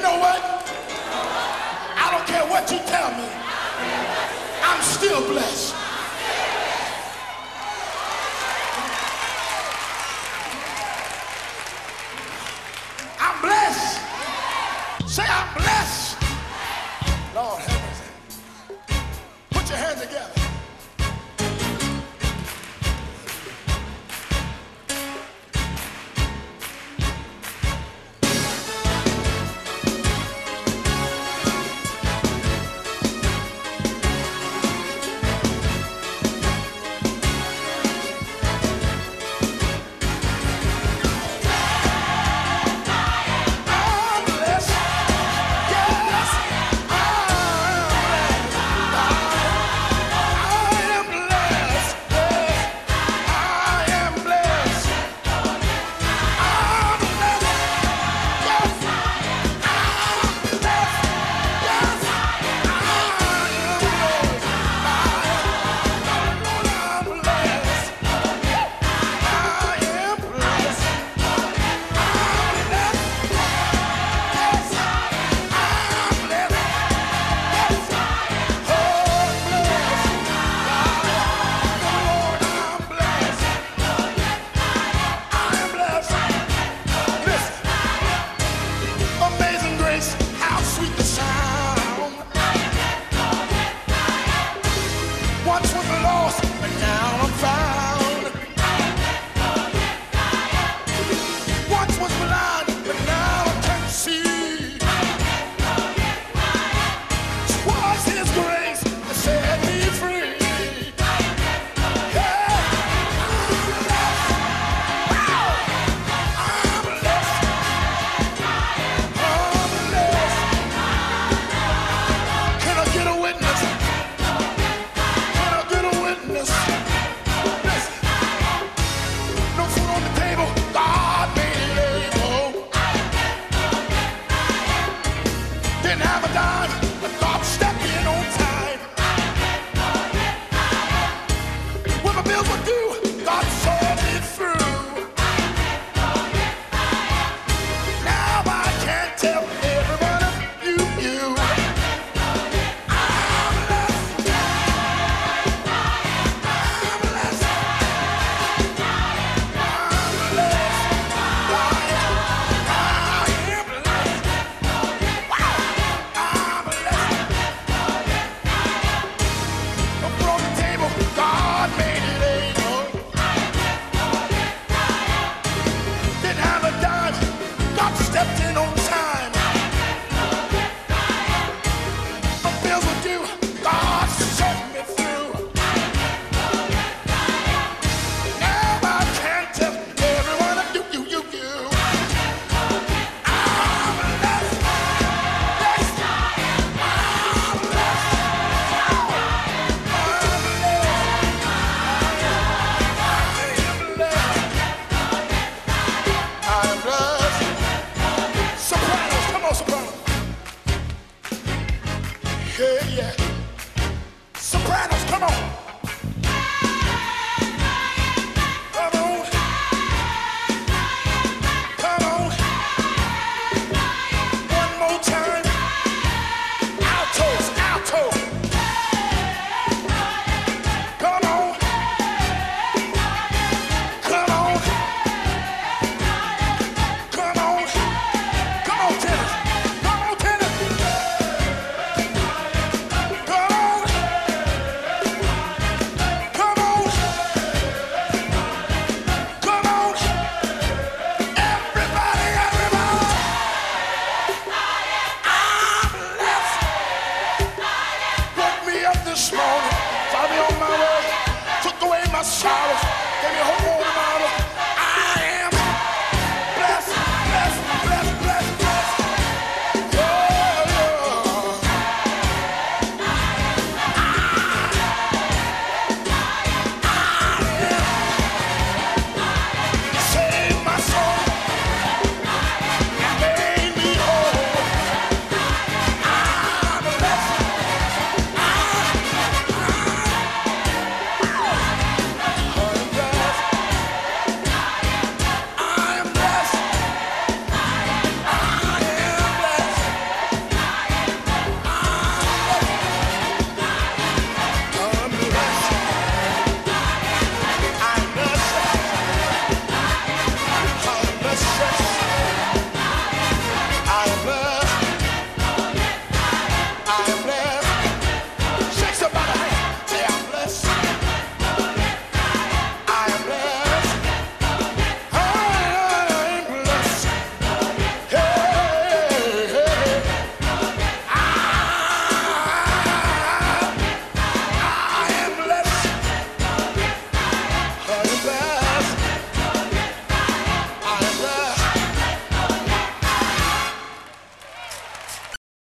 you know what? I don't care what you tell me. I'm still blessed.